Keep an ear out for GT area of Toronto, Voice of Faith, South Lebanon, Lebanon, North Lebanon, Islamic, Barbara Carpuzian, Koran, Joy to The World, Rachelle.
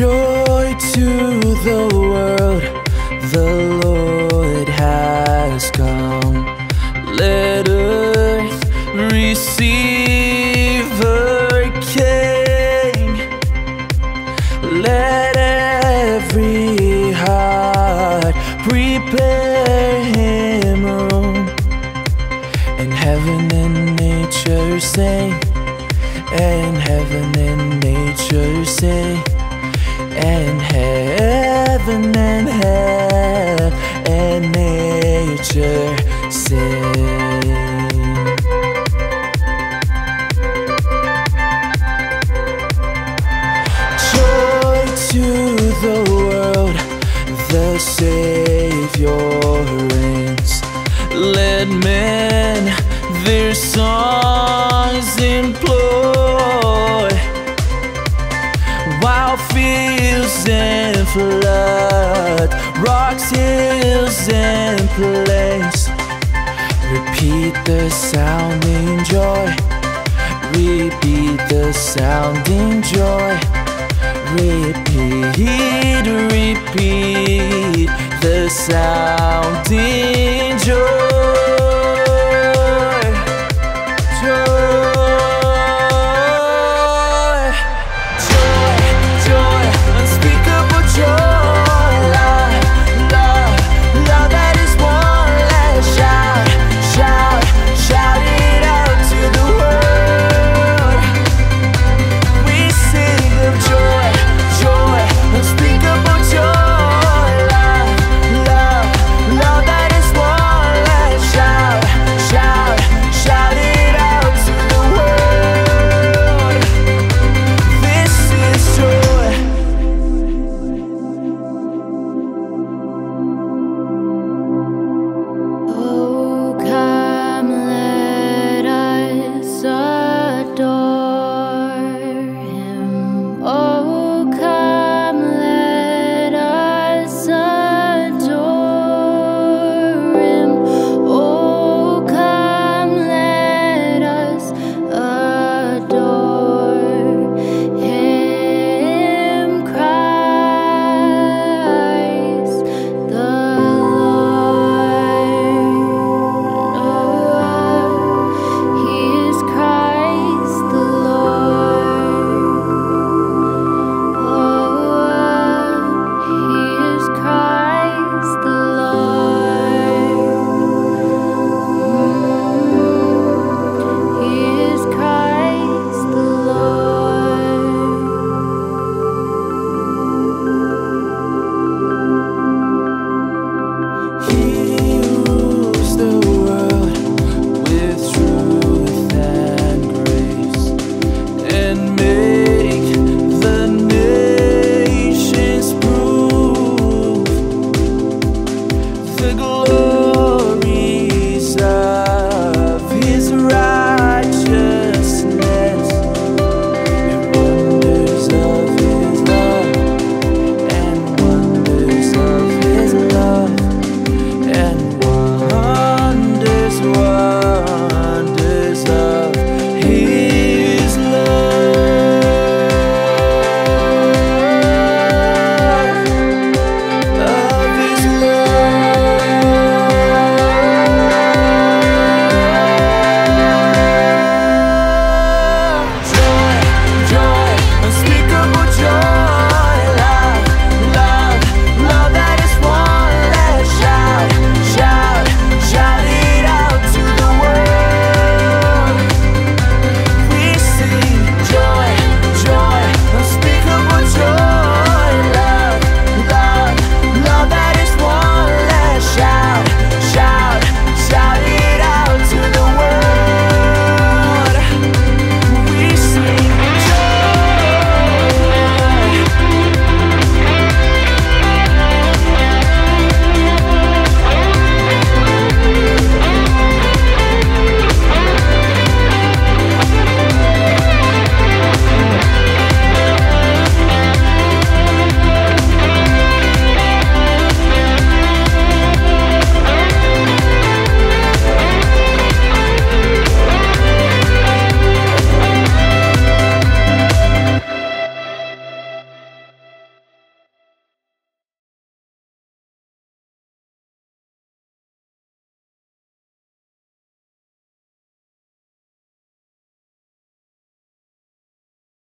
Joy to the world, the Lord has come. Let earth receive her King. Let every heart prepare him room. And heaven and nature sing, and heaven and nature sing, and heaven and nature sing. Joy to the world, the Savior reigns. Let men their songs employ, while fields and flood, rocks, hills and plains, repeat the sounding joy, repeat the sounding joy, repeat the sounding